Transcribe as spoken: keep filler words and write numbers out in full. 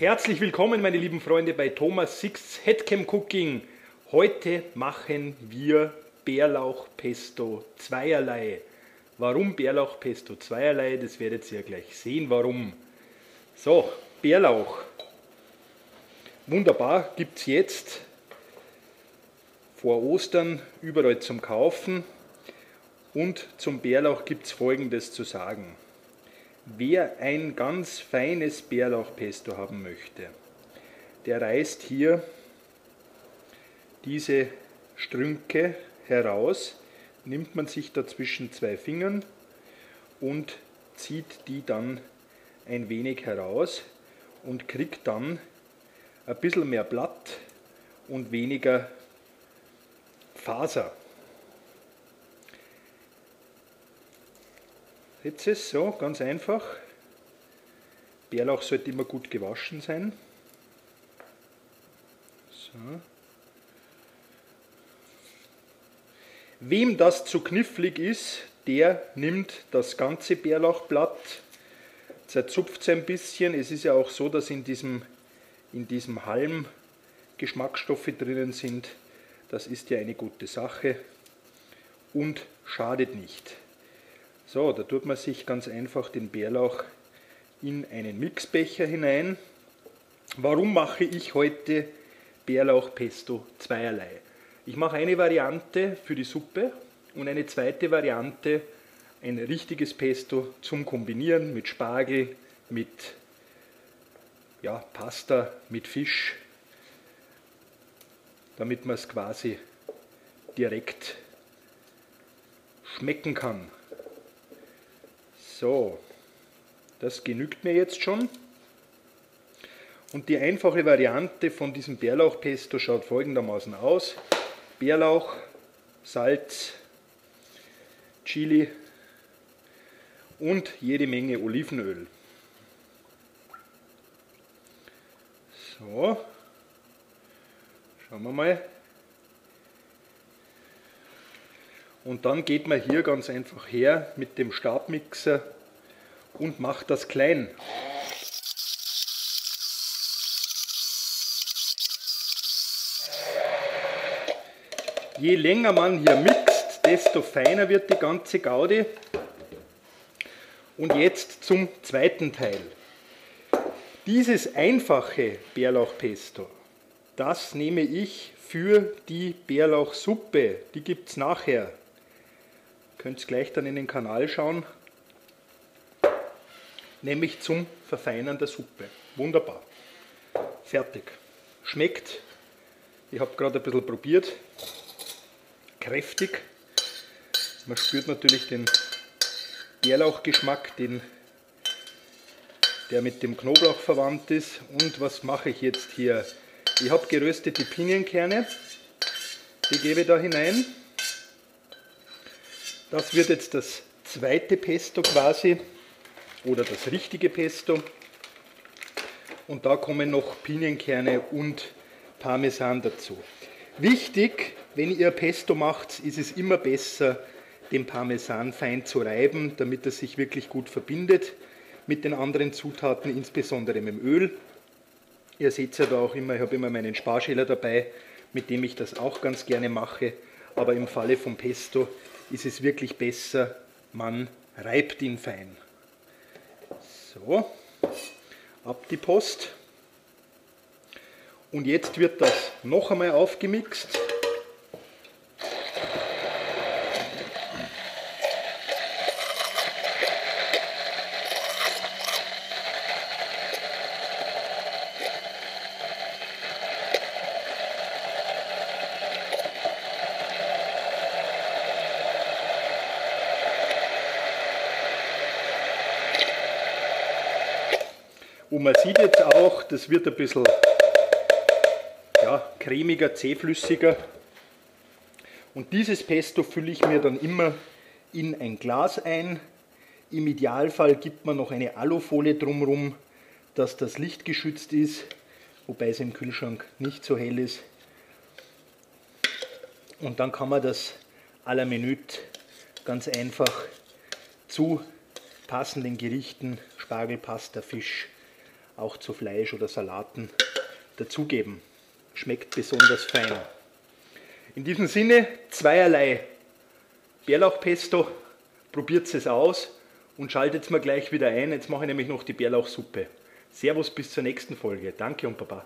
Herzlich willkommen, meine lieben Freunde, bei Thomas Sixts Headcam Cooking. Heute machen wir Bärlauchpesto zweierlei. Warum Bärlauchpesto zweierlei? Das werdet ihr gleich sehen, warum. So, Bärlauch. Wunderbar, gibt es jetzt vor Ostern überall zum Kaufen. Und zum Bärlauch gibt es Folgendes zu sagen. Wer ein ganz feines Bärlauchpesto haben möchte, der reißt hier diese Strünke heraus, nimmt man sich dazwischen zwei Fingern und zieht die dann ein wenig heraus und kriegt dann ein bisschen mehr Blatt und weniger Faser. Jetzt ist es so, ganz einfach. Bärlauch sollte immer gut gewaschen sein. So. Wem das zu knifflig ist, der nimmt das ganze Bärlauchblatt, zerzupft es ein bisschen. Es ist ja auch so, dass in diesem, in diesem Halm Geschmacksstoffe drinnen sind. Das ist ja eine gute Sache und schadet nicht. So, da tut man sich ganz einfach den Bärlauch in einen Mixbecher hinein. Warum mache ich heute Bärlauchpesto zweierlei? Ich mache eine Variante für die Suppe und eine zweite Variante, ein richtiges Pesto zum Kombinieren mit Spargel, mit ja, Pasta, mit Fisch, damit man es quasi direkt schmecken kann. So, das genügt mir jetzt schon. Und die einfache Variante von diesem Bärlauchpesto schaut folgendermaßen aus. Bärlauch, Salz, Chili und jede Menge Olivenöl. So, schauen wir mal. Und dann geht man hier ganz einfach her mit dem Stabmixer und macht das klein. Je länger man hier mixt, desto feiner wird die ganze Gaudi. Und jetzt zum zweiten Teil. Dieses einfache Bärlauchpesto, das nehme ich für die Bärlauchsuppe. Die gibt es nachher. Könnt ihr gleich dann in den Kanal schauen, nämlich zum Verfeinern der Suppe. Wunderbar. Fertig. Schmeckt, ich habe gerade ein bisschen probiert, kräftig. Man spürt natürlich den Bärlauchgeschmack, den, der mit dem Knoblauch verwandt ist. Und was mache ich jetzt hier? Ich habe geröstete Pinienkerne, die gebe ich da hinein. Das wird jetzt das zweite Pesto quasi, oder das richtige Pesto. Und da kommen noch Pinienkerne und Parmesan dazu. Wichtig, wenn ihr Pesto macht, ist es immer besser, den Parmesan fein zu reiben, damit er sich wirklich gut verbindet mit den anderen Zutaten, insbesondere mit dem Öl. Ihr seht ja da auch immer, ich habe immer meinen Sparschäler dabei, mit dem ich das auch ganz gerne mache. Aber im Falle vom Pesto ist es wirklich besser, man reibt ihn fein. So, ab die Post. Und jetzt wird das noch einmal aufgemixt. Und man sieht jetzt auch, das wird ein bisschen ja, cremiger, zähflüssiger. Und dieses Pesto fülle ich mir dann immer in ein Glas ein. Im Idealfall gibt man noch eine Alufolie drumherum, dass das Licht geschützt ist, wobei es im Kühlschrank nicht so hell ist. Und dann kann man das à la minute ganz einfach zu passenden Gerichten, Spargel, Pasta, Fisch, auch zu Fleisch oder Salaten dazugeben. Schmeckt besonders fein. In diesem Sinne zweierlei Bärlauchpesto. Probiert es aus und schaltet mal gleich wieder ein. Jetzt mache ich nämlich noch die Bärlauchsuppe. Servus, bis zur nächsten Folge. Danke und Baba.